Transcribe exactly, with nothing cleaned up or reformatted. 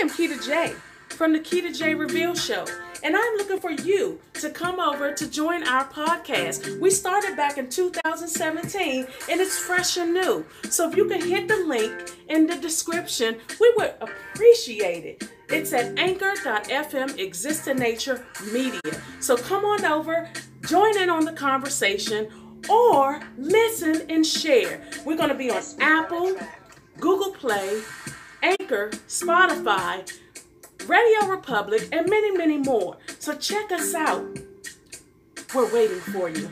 I am Kita J from the Kita J Reveal Show, and I'm looking for you to come over to join our podcast. We started back in two thousand seventeen, and it's fresh and new. So if you can hit the link in the description, we would appreciate it. It's at anchor dot f m, Exist N Nature Media. So come on over, join in on the conversation, or listen and share. We're going to be on Apple, Google Play, Anchor, Spotify, Radio Republic, and many, many more. So check us out. We're waiting for you.